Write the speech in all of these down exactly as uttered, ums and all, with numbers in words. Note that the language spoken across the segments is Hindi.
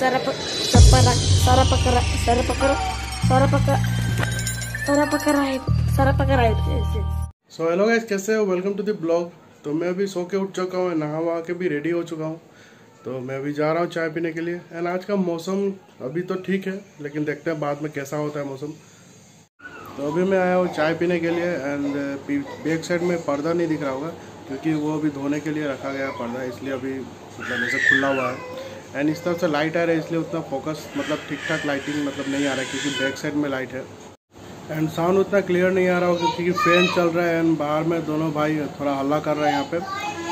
सरप सपर सरपकर सरपकर सरपकर सरपकर सरपकर सो हेलो गाइस, कैसे हो? Welcome to the blog. तो मैं अभी सो के उठ चुका हूँ, नहा वहा के भी रेडी हो चुका हूँ। तो मैं अभी जा रहा हूँ चाय पीने के लिए। एंड आज का मौसम अभी तो ठीक है, लेकिन देखते हैं बाद में कैसा होता है मौसम। तो अभी मैं आया हूँ चाय पीने के लिए। एंड बैक साइड में पर्दा नहीं दिख रहा होगा क्योंकि वो अभी धोने के लिए रखा गया पर्दा, इसलिए अभी मतलब ऐसे खुला हुआ है। एंड इस तरफ से लाइट आ रहा है, इसलिए उतना फोकस मतलब ठीक ठाक लाइटिंग मतलब नहीं आ रहा है क्योंकि बैक साइड में लाइट है। एंड साउंड उतना क्लियर नहीं आ रहा होगा क्योंकि फैन चल रहा है। एंड बाहर में दोनों भाई थोड़ा हल्ला कर रहे हैं यहाँ पर,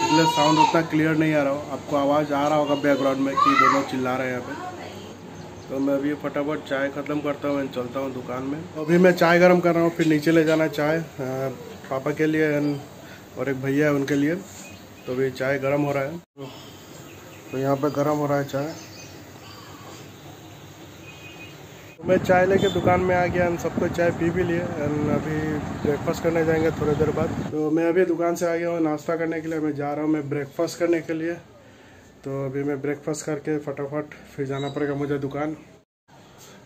इसलिए साउंड उतना क्लियर नहीं आ रहा हो। आपको आवाज़ आ रहा होगा बैकग्राउंड में कि दोनों चिल्ला रहे हैं यहाँ पर। तो मैं अभी फटाफट चाय ख़त्म करता हूँ, चलता हूँ दुकान में। अभी मैं चाय गरम कर रहा हूँ, फिर नीचे ले जाना चाय पापा के लिए और एक भैया है उनके लिए। तो अभी चाय गरम हो रहा है, तो यहाँ पर गरम हो रहा है चाय। तो मैं चाय लेके दुकान में आ गया, सबको चाय पी भी लिए। एंड अभी ब्रेकफास्ट करने जाएंगे थोड़ी देर बाद। तो मैं अभी दुकान से आ गया हूँ नाश्ता करने के लिए, मैं जा रहा हूँ मैं ब्रेकफास्ट करने के लिए। तो अभी मैं ब्रेकफास्ट करके फटाफट फिर जाना पड़ेगा मुझे दुकान।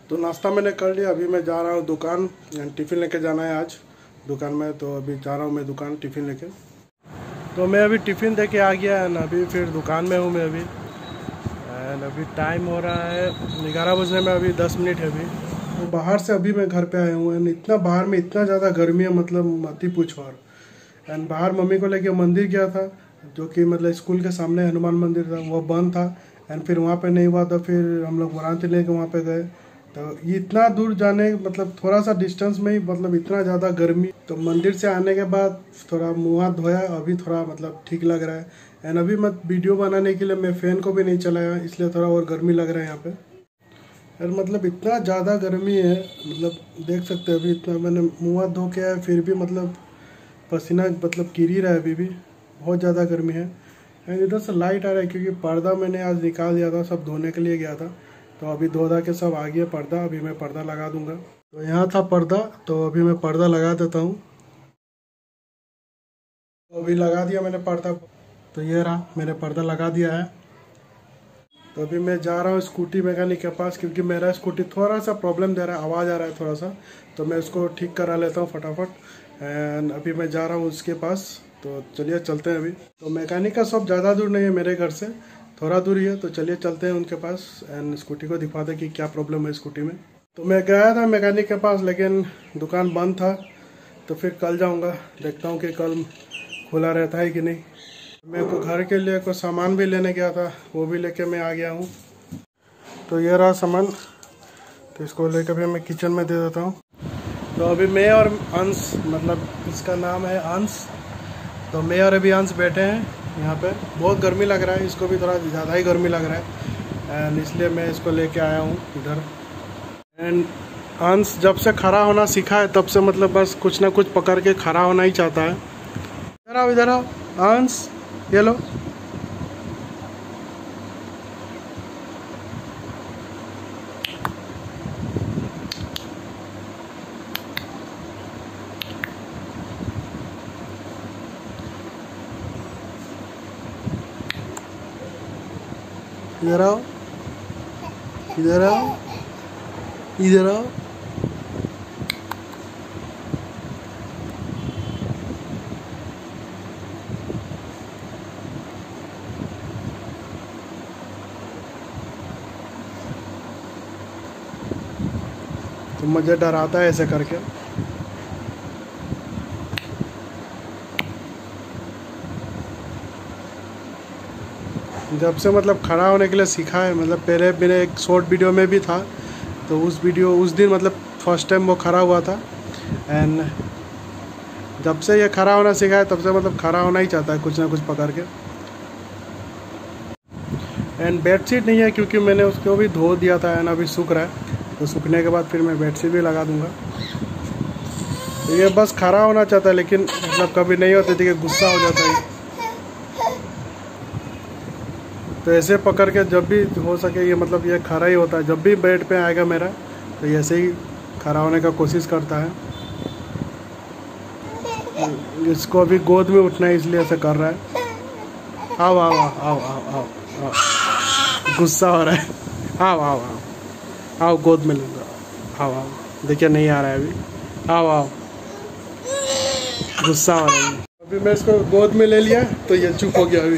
तो नाश्ता मैंने कर लिया, अभी मैं जा रहा हूँ दुकान। टिफ़िन लेके जाना है आज दुकान में, तो अभी जा रहा हूँ मैं दुकान टिफ़िन लेके। तो मैं अभी टिफ़िन देके आ गया है, अभी फिर दुकान में हूँ मैं अभी। एंड अभी टाइम हो रहा है ग्यारह बजने में अभी दस मिनट है अभी। तो बाहर से अभी मैं घर पर आया हूँ। एंड इतना बाहर में इतना ज़्यादा गर्मी है, मतलब मत ही पूछो। और एंड बाहर मम्मी को लेके मंदिर गया था, जो कि मतलब स्कूल के सामने हनुमान मंदिर था, वो बंद था। एंड फिर वहाँ पे नहीं हुआ तो फिर हम लोग वाराणसी लेके वहाँ पे गए। तो ये इतना दूर जाने मतलब थोड़ा सा डिस्टेंस में ही मतलब इतना ज़्यादा गर्मी। तो मंदिर से आने के बाद थोड़ा मुँह हाथ धोया, अभी थोड़ा मतलब ठीक लग रहा है। एंड अभी मत वीडियो बनाने के लिए मैं फ़ैन को भी नहीं चलाया, इसलिए थोड़ा और गर्मी लग रहा है यहाँ पर। यार मतलब इतना ज़्यादा गर्मी है, मतलब देख सकते हो अभी इतना मैंने मुँह हाथ धो के आया, फिर भी मतलब पसीना मतलब गिर ही रहा है, अभी भी बहुत ज़्यादा गर्मी है। एंड इधर से लाइट आ रहा है क्योंकि पर्दा मैंने आज निकाल दिया था, सब धोने के लिए गया था। तो अभी धो धा के सब आ गया पर्दा, अभी मैं पर्दा लगा दूंगा। तो यहाँ था पर्दा, तो अभी मैं पर्दा लगा देता हूँ। तो अभी लगा दिया मैंने पर्दा, तो ये रहा मैंने पर्दा लगा दिया है। तो अभी मैं जा रहा हूँ स्कूटी मैकेनिक के पास क्योंकि मेरा स्कूटी थोड़ा सा प्रॉब्लम दे रहा है, आवाज़ आ रहा है थोड़ा सा। तो मैं उसको ठीक करा लेता हूँ फटाफट। एंड अभी मैं जा रहा हूँ उसके पास, तो चलिए चलते हैं अभी। तो मैकेनिक का शॉप ज़्यादा दूर नहीं है, मेरे घर से थोड़ा दूर ही है। तो चलिए चलते हैं उनके पास एंड स्कूटी को दिखाते हैं कि क्या प्रॉब्लम है स्कूटी में। तो मैं गया था मैकेनिक के पास, लेकिन दुकान बंद था। तो फिर कल जाऊंगा, देखता हूं कि कल खुला रहता है कि नहीं। मेरे को घर के लिए कुछ सामान भी लेने गया था, वो भी लेके मैं आ गया हूँ। तो ये रहा सामान, तो इसको लेकर भी मैं किचन में दे देता हूँ। तो अभी मैं और अंश, मतलब इसका नाम है अंश, तो मैं और अभियांश बैठे हैं यहाँ पे। बहुत गर्मी लग रहा है, इसको भी थोड़ा ज़्यादा ही गर्मी लग रहा है, एंड इसलिए मैं इसको लेके आया हूँ इधर। एंड अंश जब से खड़ा होना सीखा है तब से मतलब बस कुछ ना कुछ पकड़ के खड़ा होना ही चाहता है। इधर आओ, इधर आओ अंश, ये लो। इधर आओ, इधर आओ, इधर आओ। तो मुझे डर आता है ऐसे करके। जब से मतलब खड़ा होने के लिए सीखा है, मतलब पहले मेरे एक शॉर्ट वीडियो में भी था, तो उस वीडियो उस दिन मतलब फर्स्ट टाइम वो खड़ा हुआ था। एंड जब से ये खड़ा होना सीखा है तब से मतलब खड़ा होना ही चाहता है कुछ ना कुछ पकड़ के। एंड बेडशीट नहीं है क्योंकि मैंने उसको भी धो दिया था, एंड अभी सूख रहा है। तो सूखने के बाद फिर मैं बेडशीट भी लगा दूँगा। तो ये बस खड़ा होना चाहता है, लेकिन मतलब कभी नहीं होती थी कि गुस्सा हो जाता है। तो ऐसे पकड़ के जब भी हो सके ये मतलब ये खड़ा ही होता है, जब भी बेड पे आएगा मेरा तो ऐसे ही खड़ा होने का कोशिश करता है। इसको अभी गोद में उठना है इसलिए ऐसे कर रहा है। आओ आओ आओ आओ आओ, आओ। गुस्सा हो रहा है, आओ आओ आओ आओ, गोद में लूँगा, आओ आओ। देखिए नहीं आ रहा है अभी, आओ आओ, गुस्सा आ रहा है। अभी मैं इसको गोद में ले लिया तो ये चुप हो गया। अभी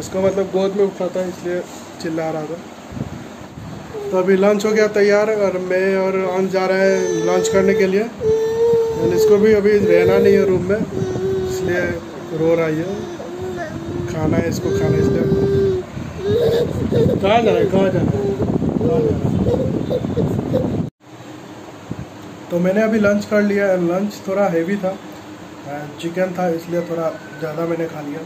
इसको मतलब गोद में उठाता है इसलिए चिल्ला रहा था। तो अभी लंच हो गया तैयार और मैं और अंश जा रहे हैं लंच करने के लिए। और इसको भी अभी रहना नहीं है रूम में इसलिए रो रहा है, खाना है इसको खाना इसलिए। कहाँ जा रहा है कहाँ जा रहा है कहाँ जा रहा है। तो मैंने अभी लंच कर लिया। लंच थोड़ा हेवी था, चिकन था इसलिए थोड़ा ज़्यादा मैंने खा लिया।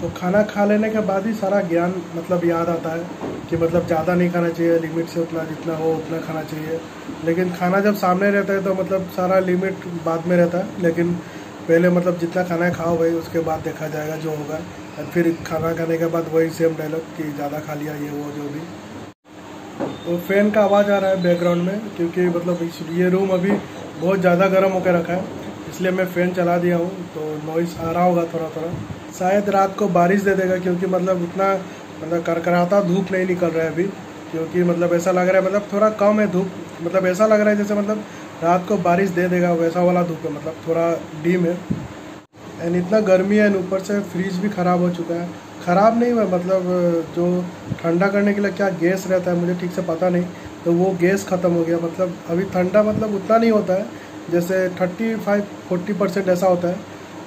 तो खाना खा लेने के बाद ही सारा ज्ञान मतलब याद आता है कि मतलब ज़्यादा नहीं खाना चाहिए, लिमिट से उतना जितना हो उतना खाना चाहिए। लेकिन खाना जब सामने रहता है तो मतलब सारा लिमिट बाद में रहता है। लेकिन पहले मतलब जितना खाना है खाओ भाई, उसके बाद देखा जाएगा जो होगा। और फिर खाना खाने के बाद वही सेम डायलॉग कि ज़्यादा खा लिया ये वो जो भी। तो फ़ैन का आवाज़ आ रहा है बैकग्राउंड में क्योंकि मतलब ये रूम अभी बहुत ज़्यादा गर्म होकर रखा है इसलिए मैं फ़ैन चला दिया हूँ। तो नॉइस आ रहा होगा थोड़ा थोड़ा, शायद रात को बारिश दे देगा क्योंकि मतलब उतना मतलब करकराता धूप नहीं निकल रहा है अभी। क्योंकि मतलब ऐसा लग रहा है मतलब थोड़ा कम है धूप, मतलब ऐसा लग रहा है जैसे मतलब रात को बारिश दे देगा वैसा वाला धूप है, मतलब थोड़ा डीम है। एंड इतना गर्मी है एंड ऊपर से फ्रिज भी ख़राब हो चुका है। ख़राब नहीं हुआ मतलब जो ठंडा करने के लिए क्या गैस रहता है मुझे ठीक से पता नहीं, तो वो गैस ख़त्म हो गया। मतलब अभी ठंडा मतलब उतना नहीं होता है जैसे थर्टी फाइव फोर्टी परसेंट ऐसा होता है,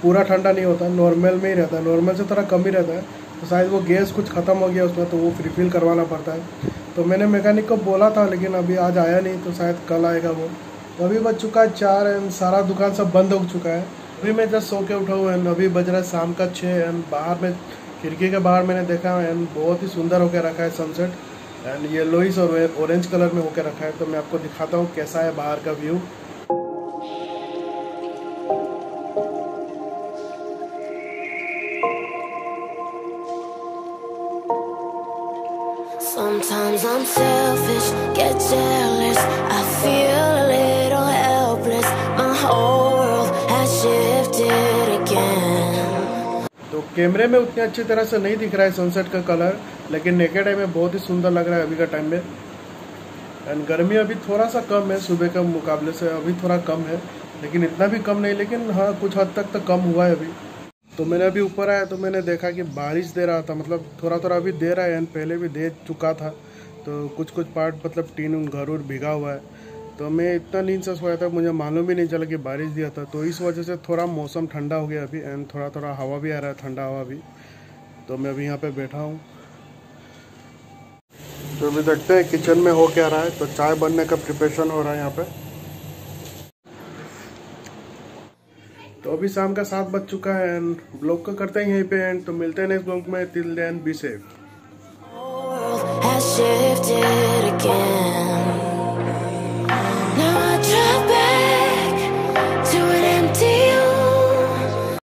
पूरा ठंडा नहीं होता, नॉर्मल में ही रहता है, नॉर्मल से थोड़ा कम ही रहता है। तो शायद वो गैस कुछ ख़त्म हो गया उसमें, तो वो रिफिल करवाना पड़ता है। तो मैंने मैकेनिक को बोला था लेकिन अभी आज आया नहीं, तो शायद कल आएगा वो। अभी बज चुका है चार एंड सारा दुकान सब बंद हो चुका है। अभी मैं जस्ट सो के उठा हुआ एंड अभी बज रहा है शाम का छः एंड बाहर में खिड़की के बाहर मैंने देखा एंड बहुत ही सुंदर होकर रखा है सनसेट एंड ये येलोइश और ऑरेंज कलर में होकर रखा है। तो मैं आपको दिखाता हूँ कैसा है बाहर का view. Sometimes I'm selfish, get jealous, I feel a little helpless, my whole world has shifted again. तो कैमरे में उतनी अच्छी तरह से नहीं दिख रहा है सनसेट का कलर, लेकिन नेकेड आई में बहुत ही सुंदर लग रहा है अभी का टाइम में। एंड गर्मी अभी थोड़ा सा कम है सुबह के मुकाबले से, अभी थोड़ा कम है लेकिन इतना भी कम नहीं, लेकिन हाँ कुछ हद तक तो कम हुआ है अभी। तो मैंने अभी ऊपर आया तो मैंने देखा कि बारिश दे रहा था, मतलब थोड़ा थोड़ा अभी दे रहा है एंड पहले भी दे चुका था। तो कुछ कुछ पार्ट मतलब टीन उन घर उड़ भीगा हुआ है। तो मैं इतना नींद से सोया था मुझे मालूम ही नहीं चला कि बारिश दिया था। तो इस वजह से थोड़ा मौसम ठंडा हो गया अभी एंड थोड़ा थोड़ा हवा भी आ रहा है, ठंडा हवा भी। तो मैं अभी यहाँ पे बैठा हूँ। तो अभी देखते हैं किचन में हो क्या रहा है। तो चाय बनने का प्रिपरेशन हो रहा है यहाँ पे। तो अभी शाम का सात बज चुका है एंड ब्लॉग को करते हैं यहीं पे एंड। तो मिलते हैं नेक्स्ट ब्लॉग में, टिल देन बी सेफ।